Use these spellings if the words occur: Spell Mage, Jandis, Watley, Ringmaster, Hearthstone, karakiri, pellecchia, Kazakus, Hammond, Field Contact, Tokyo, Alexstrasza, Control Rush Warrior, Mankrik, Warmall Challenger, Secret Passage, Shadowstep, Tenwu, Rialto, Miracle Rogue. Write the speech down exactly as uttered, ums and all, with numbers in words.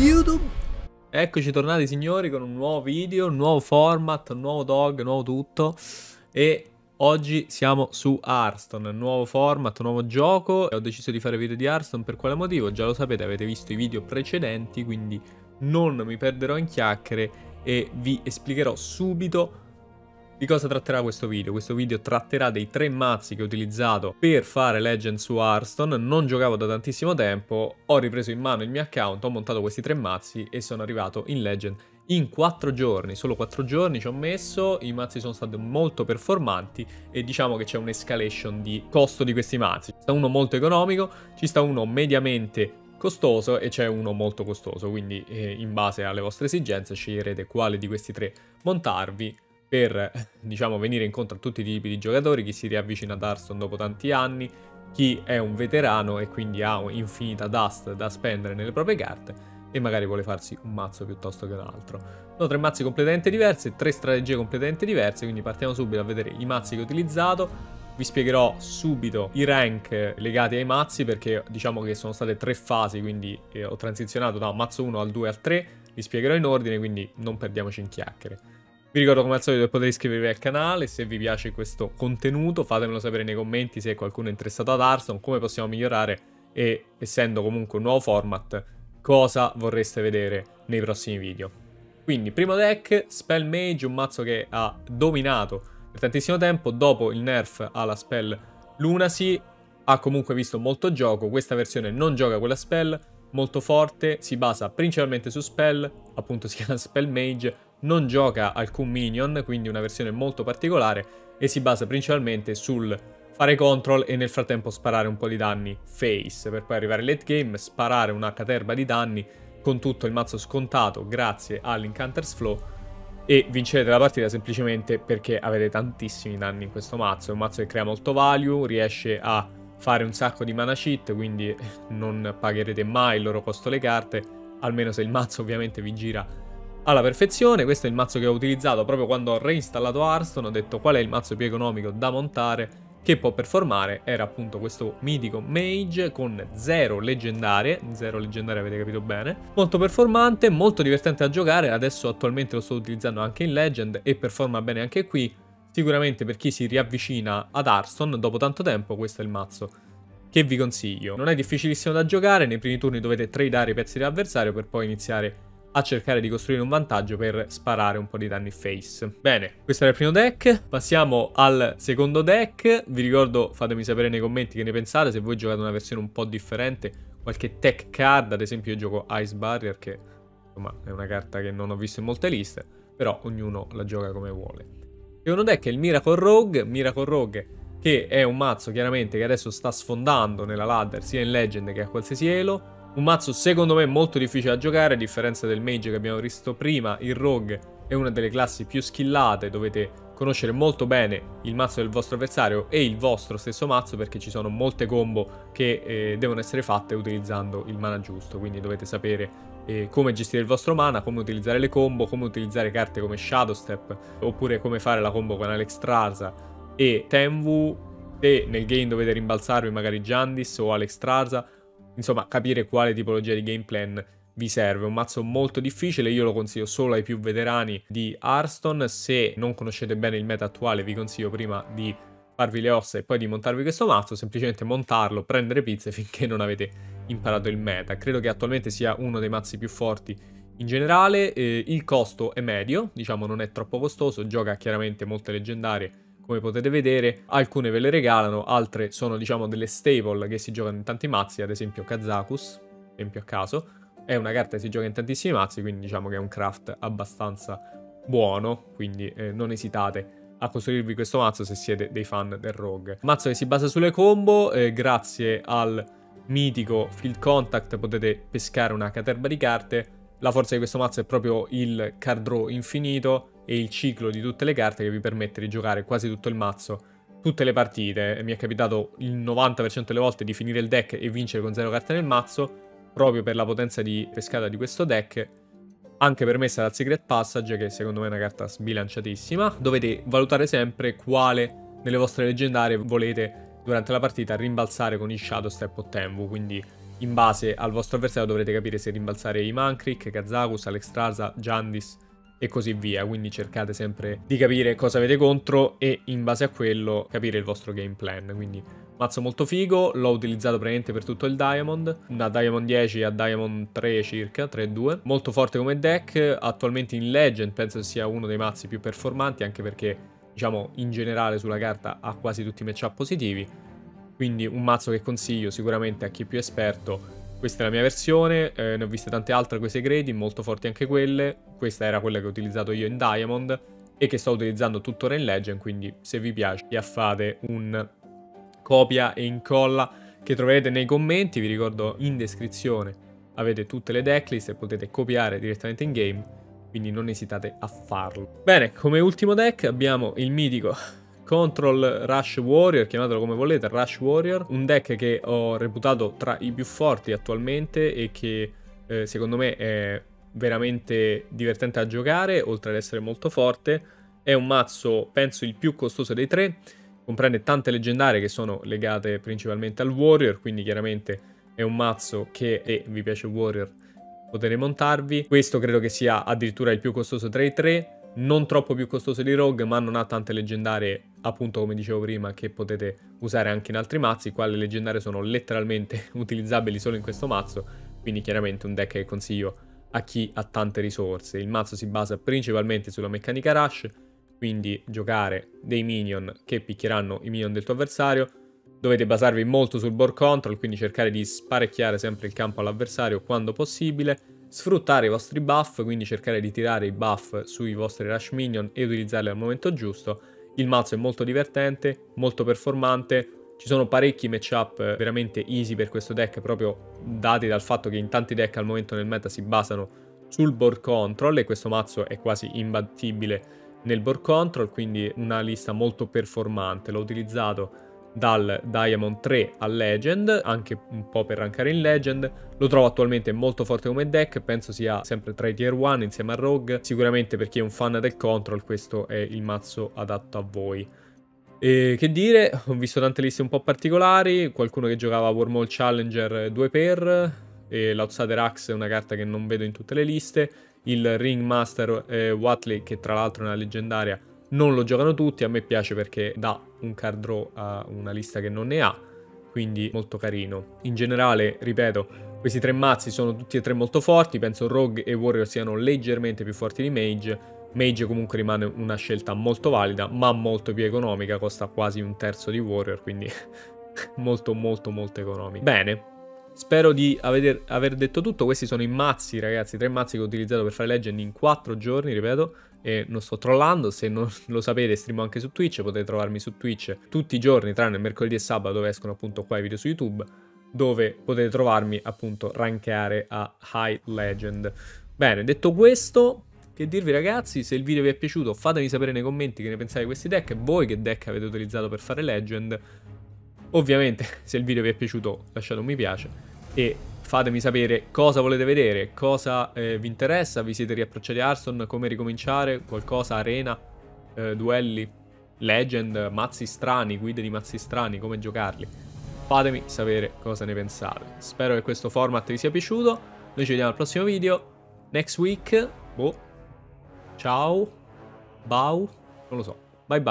YouTube. Eccoci tornati signori con un nuovo video, un nuovo format, un nuovo dog, nuovo tutto. E oggi siamo su Hearthstone, nuovo format, nuovo gioco. Ho deciso di fare video di Hearthstone per quale motivo? Già lo sapete, avete visto i video precedenti, quindi non mi perderò in chiacchiere e vi spiegherò subito di cosa tratterà questo video. Questo video tratterà dei tre mazzi che ho utilizzato per fare Legend su Hearthstone. Non giocavo da tantissimo tempo, ho ripreso in mano il mio account, ho montato questi tre mazzi e sono arrivato in Legend in quattro giorni. Solo quattro giorni ci ho messo, i mazzi sono stati molto performanti e diciamo che c'è un'escalation di costo di questi mazzi. Ci sta uno molto economico, ci sta uno mediamente costoso e c'è uno molto costoso. Quindi eh, in base alle vostre esigenze sceglierete quale di questi tre montarvi, per diciamo venire incontro a tutti i tipi di giocatori, chi si riavvicina ad Hearthstone dopo tanti anni, chi è un veterano e quindi ha infinita dust da spendere nelle proprie carte e magari vuole farsi un mazzo piuttosto che un altro. Sono tre mazzi completamente diversi, tre strategie completamente diverse, quindi partiamo subito a vedere i mazzi che ho utilizzato. Vi spiegherò subito i rank legati ai mazzi perché diciamo che sono state tre fasi, quindi eh, ho transizionato da mazzo uno al due al tre, vi spiegherò in ordine, quindi non perdiamoci in chiacchiere. Vi ricordo come al solito che potete iscrivervi al canale, se vi piace questo contenuto fatemelo sapere nei commenti se qualcuno è interessato ad Hearthstone, come possiamo migliorare e, essendo comunque un nuovo format, cosa vorreste vedere nei prossimi video. Quindi, primo deck, Spell Mage, un mazzo che ha dominato per tantissimo tempo, dopo il nerf alla Spell Lunacy, ha comunque visto molto gioco, questa versione non gioca quella Spell, molto forte, si basa principalmente su Spell, appunto si chiama Spell Mage, non gioca alcun minion, quindi una versione molto particolare e si basa principalmente sul fare control e nel frattempo sparare un po' di danni face per poi arrivare late game, sparare una caterba di danni con tutto il mazzo scontato grazie all'Incanter's Flow e vincere la partita semplicemente perché avete tantissimi danni in questo mazzo. È un mazzo che crea molto value, riesce a fare un sacco di mana cheat, quindi non pagherete mai il loro costo le carte, almeno se il mazzo ovviamente vi gira alla perfezione. Questo è il mazzo che ho utilizzato proprio quando ho reinstallato Hearthstone, ho detto qual è il mazzo più economico da montare che può performare, era appunto questo mitico Mage con zero leggendarie, zero leggendarie, avete capito bene, molto performante, molto divertente da giocare, adesso attualmente lo sto utilizzando anche in Legend e performa bene anche qui, sicuramente per chi si riavvicina ad Hearthstone dopo tanto tempo questo è il mazzo che vi consiglio. Non è difficilissimo da giocare, nei primi turni dovete tradare i pezzi dell'avversario per poi iniziare a cercare di costruire un vantaggio per sparare un po' di danni face. Bene, questo era il primo deck, passiamo al secondo deck. Vi ricordo, fatemi sapere nei commenti che ne pensate, se voi giocate una versione un po' differente, qualche tech card, ad esempio io gioco Ice Barrier che insomma è una carta che non ho visto in molte liste, però ognuno la gioca come vuole. Il secondo deck è il Miracle Rogue, Miracle Rogue che è un mazzo chiaramente che adesso sta sfondando nella ladder sia in Legend che a qualsiasi elo. Un mazzo secondo me molto difficile da giocare, a differenza del Mage che abbiamo visto prima, il Rogue è una delle classi più skillate, dovete conoscere molto bene il mazzo del vostro avversario e il vostro stesso mazzo perché ci sono molte combo che eh, devono essere fatte utilizzando il mana giusto, quindi dovete sapere eh, come gestire il vostro mana, come utilizzare le combo, come utilizzare carte come Shadowstep oppure come fare la combo con Alexstrasza e Tenwu, se nel game dovete rimbalzarvi magari Jandis o Alexstrasza. Insomma, capire quale tipologia di game plan vi serve. Un mazzo molto difficile, io lo consiglio solo ai più veterani di Hearthstone. Se non conoscete bene il meta attuale, vi consiglio prima di farvi le ossa e poi di montarvi questo mazzo, semplicemente montarlo, prendere pizze finché non avete imparato il meta. Credo che attualmente sia uno dei mazzi più forti in generale, eh, il costo è medio, diciamo non è troppo costoso, gioca chiaramente molte leggendarie, come potete vedere, alcune ve le regalano, altre sono diciamo delle staple che si giocano in tanti mazzi, ad esempio Kazakus, esempio a caso, è una carta che si gioca in tantissimi mazzi, quindi diciamo che è un craft abbastanza buono, quindi eh, non esitate a costruirvi questo mazzo se siete dei fan del Rogue. Mazzo che si basa sulle combo, eh, grazie al mitico Field Contact potete pescare una caterba di carte, la forza di questo mazzo è proprio il card draw infinito, e il ciclo di tutte le carte che vi permette di giocare quasi tutto il mazzo, tutte le partite. Mi è capitato il novanta per cento delle volte di finire il deck e vincere con zero carte nel mazzo, proprio per la potenza di pescata di questo deck, anche permessa dal Secret Passage, che secondo me è una carta sbilanciatissima. Dovete valutare sempre quale delle vostre leggendarie volete durante la partita rimbalzare con il Shadowstep o Tenwu, quindi in base al vostro avversario dovrete capire se rimbalzare i Mankrik, Kazakus, Alexstrasza, Jandis e così via. Quindi cercate sempre di capire cosa avete contro e in base a quello capire il vostro game plan. Quindi mazzo molto figo, l'ho utilizzato praticamente per tutto il Diamond, da Diamond dieci a Diamond tre circa, tre due. Molto forte come deck, attualmente in Legend penso sia uno dei mazzi più performanti, anche perché diciamo in generale sulla carta ha quasi tutti i matchup positivi. Quindi un mazzo che consiglio sicuramente a chi è più esperto. Questa è la mia versione, eh, ne ho viste tante altre con i segreti, molto forti anche quelle. Questa era quella che ho utilizzato io in Diamond e che sto utilizzando tuttora in Legend, quindi se vi piace fate un copia e incolla che troverete nei commenti. Vi ricordo in descrizione avete tutte le decklist e potete copiare direttamente in game, quindi non esitate a farlo. Bene, come ultimo deck abbiamo il mitico Control Rush Warrior, chiamatelo come volete, Rush Warrior, un deck che ho reputato tra i più forti attualmente e che eh, secondo me è veramente divertente a giocare, oltre ad essere molto forte. È un mazzo, penso, il più costoso dei tre, comprende tante leggendarie che sono legate principalmente al Warrior, quindi chiaramente è un mazzo che, se vi piace il Warrior, potete montarvi. Questo credo che sia addirittura il più costoso tra i tre. Non troppo più costoso di Rogue, ma non ha tante leggendarie, appunto come dicevo prima, che potete usare anche in altri mazzi, quali leggendarie sono letteralmente utilizzabili solo in questo mazzo, quindi chiaramente un deck che consiglio a chi ha tante risorse. Il mazzo si basa principalmente sulla meccanica Rush, quindi giocare dei minion che picchieranno i minion del tuo avversario. Dovete basarvi molto sul board control, quindi cercare di sparecchiare sempre il campo all'avversario quando possibile. Sfruttare i vostri buff, quindi cercare di tirare i buff sui vostri Rush Minion e utilizzarli al momento giusto. Il mazzo è molto divertente, molto performante, ci sono parecchi matchup veramente easy per questo deck, proprio dati dal fatto che in tanti deck al momento nel meta si basano sul board control e questo mazzo è quasi imbattibile nel board control, quindi una lista molto performante. L'ho utilizzato dal Diamond tre a Legend, anche un po' per rankare in Legend. Lo trovo attualmente molto forte come deck, penso sia sempre tra i tier uno insieme a Rogue. Sicuramente per chi è un fan del control questo è il mazzo adatto a voi. E che dire, ho visto tante liste un po' particolari, qualcuno che giocava Warmall Challenger due per, e l'Outsider Axe è una carta che non vedo in tutte le liste, il Ringmaster eh, Watley, che tra l'altro è una leggendaria. Non lo giocano tutti, a me piace perché dà un card draw a una lista che non ne ha, quindi molto carino. In generale, ripeto, questi tre mazzi sono tutti e tre molto forti, penso Rogue e Warrior siano leggermente più forti di Mage. Mage comunque rimane una scelta molto valida, ma molto più economica, costa quasi un terzo di Warrior, quindi molto molto molto economica. Bene, spero di aver, aver detto tutto. Questi sono i mazzi, ragazzi, tre mazzi che ho utilizzato per fare Legend in quattro giorni, ripeto. E non sto trollando, se non lo sapete streamo anche su Twitch, potete trovarmi su Twitch tutti i giorni tranne mercoledì e sabato dove escono appunto qua i video su YouTube, dove potete trovarmi appunto rankare a High Legend. Bene, detto questo, che dirvi ragazzi, se il video vi è piaciuto fatemi sapere nei commenti che ne pensate di questi deck, voi che deck avete utilizzato per fare Legend. Ovviamente se il video vi è piaciuto lasciate un mi piace e fatemi sapere cosa volete vedere, cosa eh, vi interessa, vi siete riapprocciati a Hearthstone, come ricominciare, qualcosa, arena, eh, duelli, legend, mazzi strani, guide di mazzi strani, come giocarli. Fatemi sapere cosa ne pensate. Spero che questo format vi sia piaciuto, noi ci vediamo al prossimo video, next week, boh, ciao, bau, non lo so, bye bye.